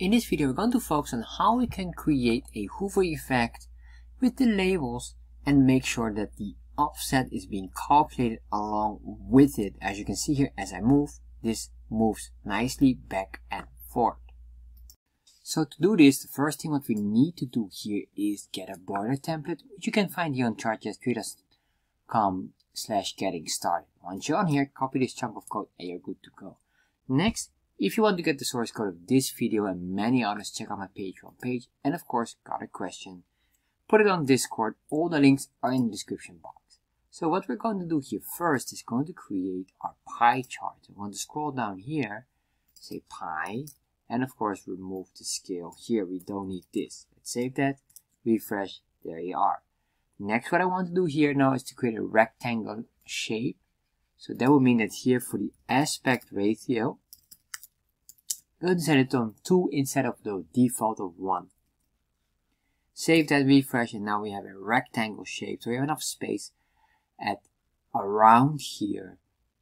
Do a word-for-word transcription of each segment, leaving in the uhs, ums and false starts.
In this video, we're going to focus on how we can create a hover effect with the labels and make sure that the offset is being calculated along with it. As you can see here, as I move, this moves nicely back and forth. So to do this, the first thing what we need to do here is get a border template, which you can find here on chart dot j s dot com slash getting started. Once you're on here, copy this chunk of code and you're good to go. Next, if you want to get the source code of this video and many others, check out my Patreon page, and of course, got a question, put it on Discord. All the links are in the description box. So what we're going to do here first is going to create our pie chart. We're going to scroll down here, say pie, and of course remove the scale here. We don't need this. Let's save that, refresh, there you are. Next, what I want to do here now is to create a rectangle shape. So that will mean that here for the aspect ratio, we're going to set it on two instead of the default of one. Save that, refresh, and now we have a rectangle shape. So we have enough space at around here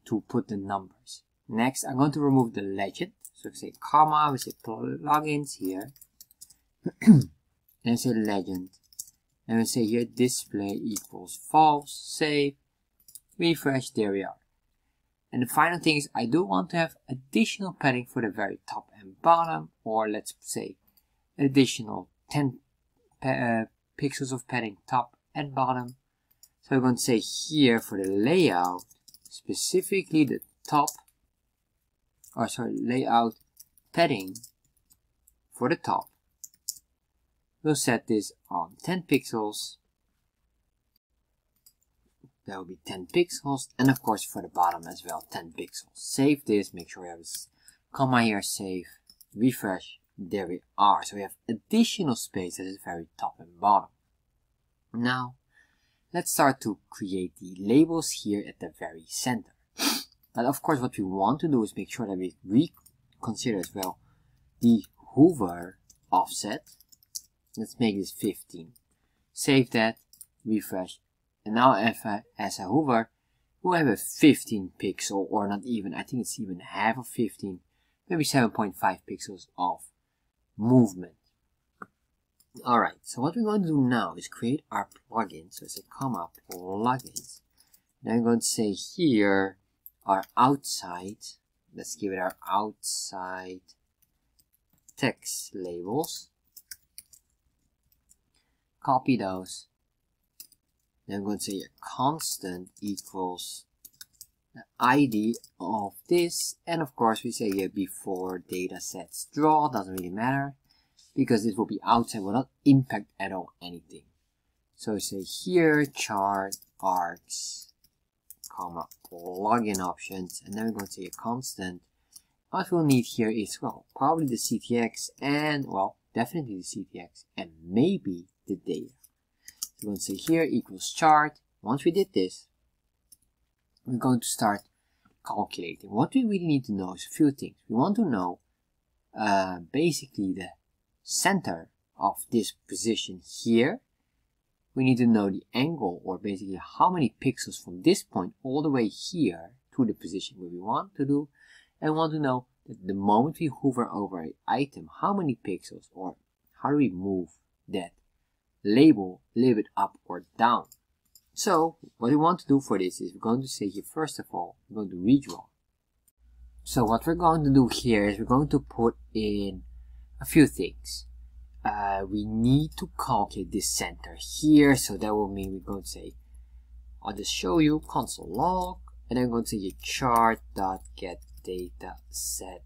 to put the numbers. Next, I'm going to remove the legend. So we say comma, we say plugins here, and say legend. And we say here display equals false, save, refresh, there we are. And the final thing is I do want to have additional padding for the very top and bottom, or let's say an additional ten uh, pixels of padding top and bottom. So we're going to say here for the layout, specifically the top, or sorry, layout padding for the top. We'll set this on ten pixels. That will be ten pixels, and of course for the bottom as well, ten pixels. Save this, make sure we have this comma here, save, refresh, there we are. So we have additional space at the very top and bottom. Now, let's start to create the labels here at the very center. But of course what we want to do is make sure that we reconsider as well the hover offset. Let's make this fifteen. Save that, refresh. And now if I, as I hover, we'll have a fifteen pixel, or not even, I think it's even half of fifteen, maybe seven point five pixels of movement. Alright, so what we're going to do now is create our plugin. So it's a comma, plugins. Then I'm going to say here, our outside, let's give it our outside text labels. Copy those. Then I'm going to say a constant equals the I D of this, and of course we say here before data sets draw, doesn't really matter because this will be outside, will not impact at all anything. So we say here chart args comma plugin options, and then we're going to say a constant. What we'll need here is, well, probably the C T X and, well, definitely the C T X and maybe the data. So we're going to say here equals chart. Once we did this, we're going to start calculating. What we really need to know is a few things. We want to know uh, basically the center of this position here. We need to know the angle, or basically how many pixels from this point all the way here to the position where we want to do. And we want to know that the moment we hover over an item, how many pixels, or how do we move that label a little bit up or down. So what we want to do for this is we're going to say here, first of all, we're going to redraw. So what we're going to do here is we're going to put in a few things. Uh, we need to calculate this center here, so that will mean we're going to say, I'll just show you console log, and I'm going to say your chart dot get data set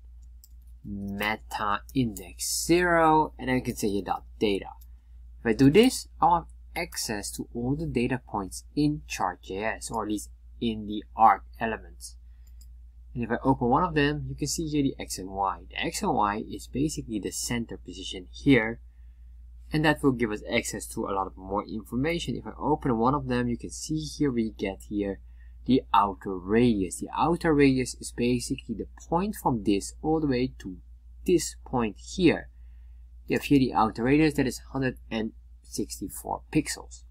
meta index zero, and I can say your dot data. If I do this, I want access to all the data points in chart dot j s, or at least in the arc elements. And if I open one of them, you can see here the X and Y. The X and Y is basically the center position here, and that will give us access to a lot of more information. If I open one of them, you can see here we get here the outer radius. The outer radius is basically the point from this all the way to this point here. You have here the outer radius, that is one hundred sixty-four pixels.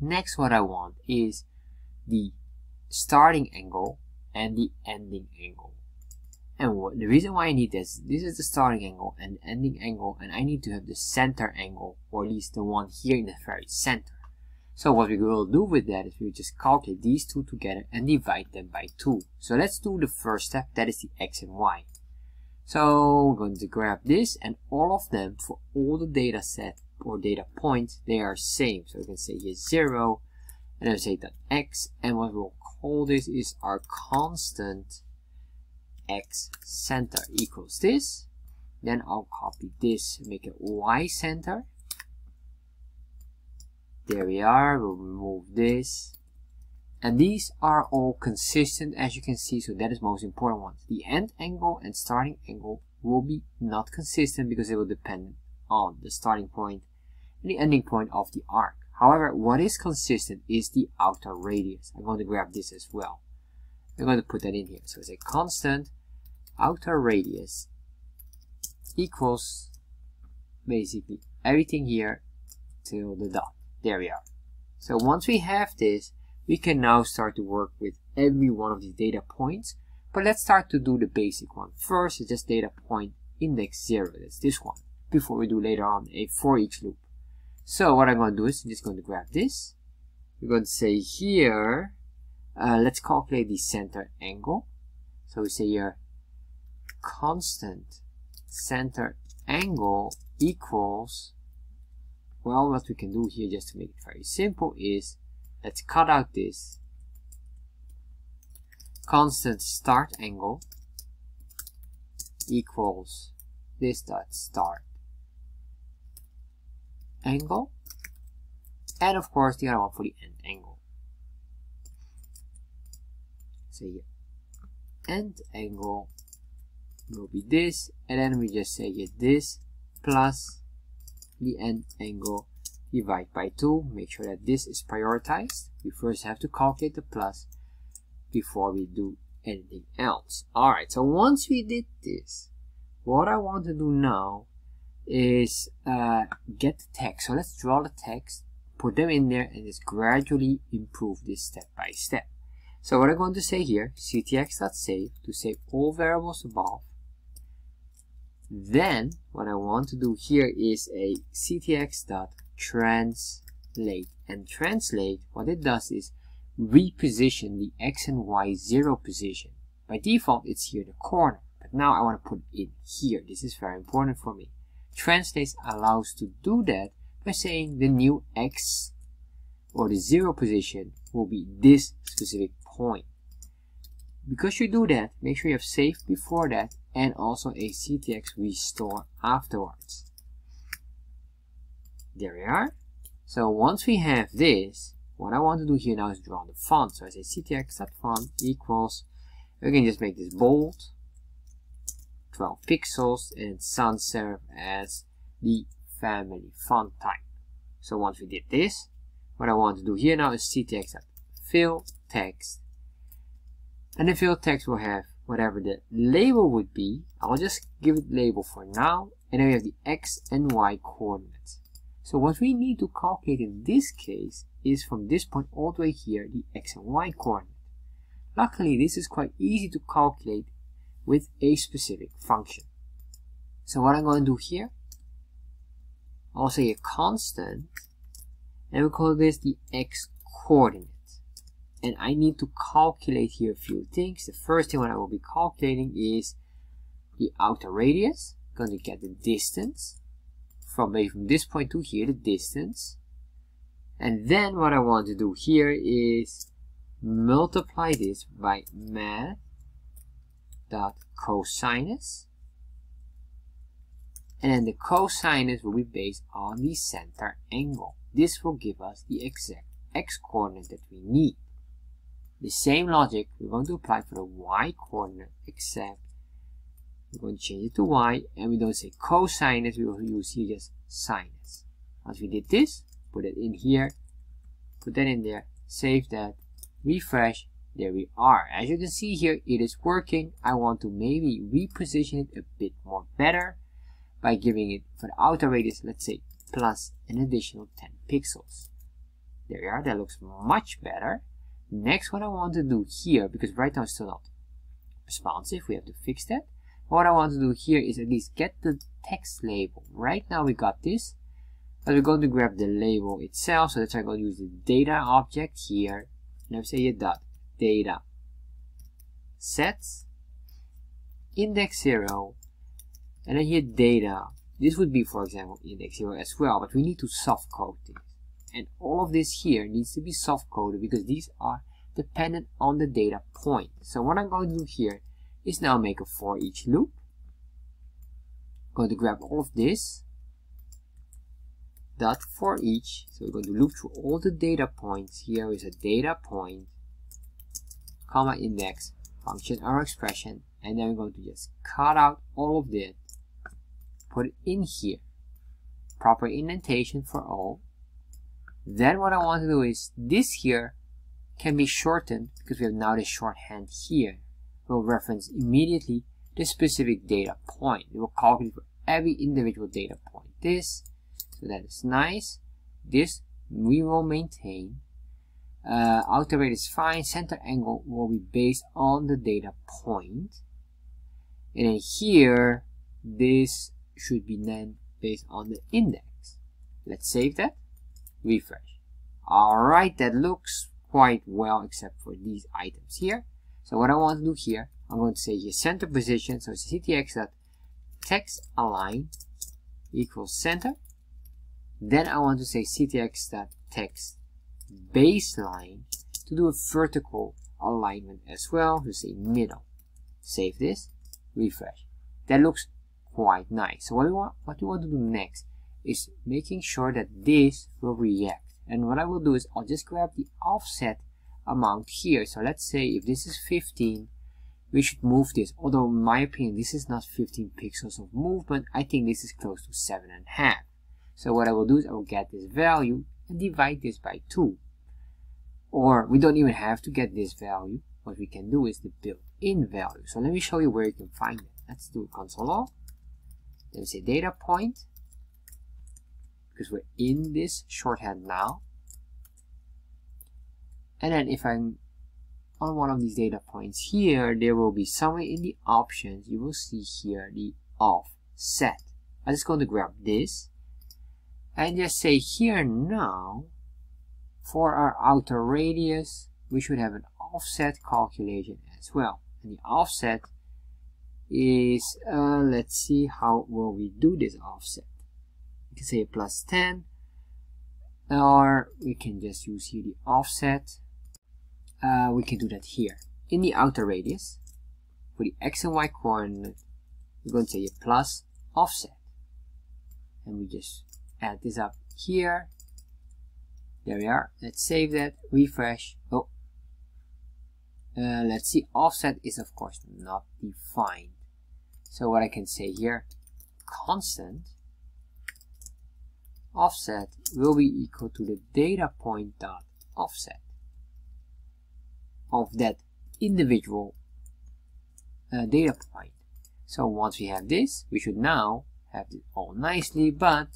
Next, what I want is the starting angle and the ending angle. And the reason why I need this, this is the starting angle and the ending angle, and I need to have the center angle, or at least the one here in the very center. So what we will do with that is we just calculate these two together and divide them by two. So let's do the first step, that is the x and y. So we're going to grab this, and all of them for all the data set or data points, they are same. So we can say here zero, and then say that x, and what we'll call this is our constant x center equals this. Then I'll copy this, make it y center. There we are. We'll remove this, and these are all consistent, as you can see, so that is most important one. The end angle and starting angle will be not consistent because it will depend on the starting point and the ending point of the arc. However, what is consistent is the outer radius. I'm going to grab this as well. I'm going to put that in here. So it's a constant outer radius equals basically everything here till the dot. There we are. So once we have this, we can now start to work with every one of these data points. But let's start to do the basic one. First is just data point index zero. That's this one. Before we do later on a for each loop. So what I'm going to do is I'm just going to grab this. We're going to say here, Uh, let's calculate the center angle. So we say here constant center angle equals, well, what we can do here just to make it very simple is let's cut out this constant start angle equals this dot start angle, and of course the other one for the end angle. Say here end angle will be this, and then we just say here this plus the end angle divide by two. Make sure that this is prioritized. We first have to calculate the plus before we do anything else. Alright, so once we did this, what I want to do now is uh, get the text. So let's draw the text, put them in there, and just gradually improve this step by step. So what I'm going to say here, C T X dot save, to save all variables above. Then what I want to do here is a C T X dot translate. And translate, what it does is reposition the x and y zero position. By default, it's here in the corner. But now I want to put it here. This is very important for me. Translate allows to do that by saying the new x or the zero position will be this specific point. Because you do that, make sure you have save before that and also a C T X restore afterwards. There we are. So once we have this, what I want to do here now is draw the font. So I say C T X dot font equals, we can just make this bold, twelve pixels, and sans serif as the family font type. So once we did this, what I want to do here now is C T X dot fill text, and the fill text will have whatever the label would be. I'll just give it label for now, and then we have the x and y coordinates. So what we need to calculate in this case is from this point all the way here the x and y coordinate. Luckily, this is quite easy to calculate with a specific function. So what I'm going to do here, I'll say a constant, and we call this the x coordinate. And I need to calculate here a few things. The first thing what I will be calculating is the outer radius. I'm going to get the distance from maybe from this point to here, the distance. And then what I want to do here is multiply this by math dot cosinus. And then the cosinus will be based on the center angle. This will give us the exact x-coordinate that we need. The same logic we're going to apply for the y-coordinate, except we're going to change it to y, and we don't say cosinus, we will use here just sinus. Once we did this, put it in here, put that in there, save that, refresh, there we are. As you can see here, it is working. I want to maybe reposition it a bit more better by giving it, for the outer radius, let's say plus an additional ten pixels. There we are, that looks much better. Next, what I want to do here, because right now it's still not responsive. We have to fix that. What I want to do here is at least get the text label. Right now we got this, but we're going to grab the label itself. So that's why I'm going to use the data object here. Let's say it dot data sets index zero, and then here data. This would be, for example, index zero as well, but we need to soft code this, and all of this here needs to be soft coded because these are dependent on the data point. So what I'm going to do here is now make a for each loop. I'm going to grab all of this dot for each. So we're going to loop through all the data points. Here is a data point, comma index, function or expression, and then we're going to just cut out all of this, put it in here, proper indentation for all. Then what I want to do is this here can be shortened because we have now this shorthand here. We'll reference immediately the specific data point. We will calculate for every individual data point. This, so that is nice. This we will maintain. Uh, outer rate is fine. Center angle will be based on the data point. And then here, this should be then based on the index. Let's save that. Refresh. Alright, that looks quite well except for these items here. So what I want to do here, I'm going to say here center position. So it's C T X dot text align equals center. Then I want to say C T X dot text baseline to do a vertical alignment as well. To say middle. Save this. Refresh. That looks quite nice. So what we want, what we want to do next is making sure that this will react. And what I will do is I'll just grab the offset amount here. So let's say if this is fifteen, we should move this. Although in my opinion, this is not fifteen pixels of movement. I think this is close to seven and a half. So what I will do is I will get this value and divide this by two. Or we don't even have to get this value. What we can do is the built-in value. So let me show you where you can find it. Let's do console log. Let me say data point, because we're in this shorthand now. And then if I'm on one of these data points here, there will be somewhere in the options, you will see here the offset. I'm just going to grab this and just say here now, for our outer radius, we should have an offset calculation as well. And the offset is, uh, let's see, how will we do this offset? You can say plus ten, or we can just use here the offset. Uh, we can do that here in the outer radius for the x and y coordinate. We're going to say a plus offset, and we just add this up here. There we are. Let's save that. Refresh. Oh, uh, let's see. Offset is of course not defined. So what I can say here, constant offset will be equal to the data point dot offset of that individual uh, data point. So once we have this, we should now have it all nicely, but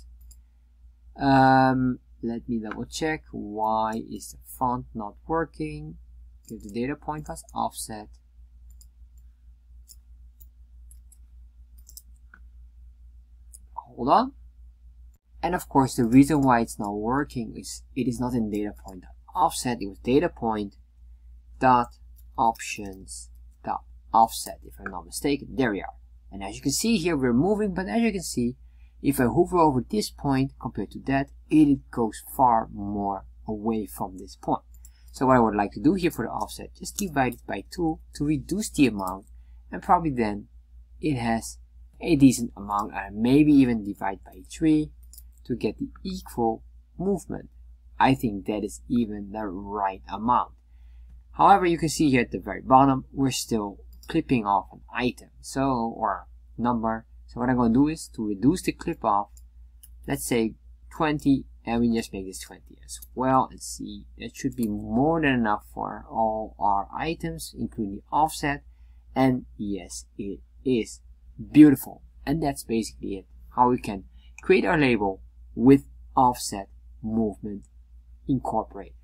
um, let me double check. Why is the font not working? Give the data point plus offset. Hold on. And of course, the reason why it's not working is it is not in data point dot offset. It was data point dot options dot offset, if I'm not mistaken. There we are. And as you can see here, we're moving. But as you can see, if I hover over this point compared to that, it goes far more away from this point. So what I would like to do here for the offset, just divide it by two to reduce the amount, and probably then it has a decent amount, and maybe even divide by three. To get the equal movement. I think that is even the right amount. However, you can see here at the very bottom, we're still clipping off an item, so, or number. So what I'm going to do is to reduce the clip off, let's say twenty, and we just make this twenty as well. Let's see, that should be more than enough for all our items, including the offset. And yes, it is beautiful. And that's basically it, how we can create our label with offset movement incorporated.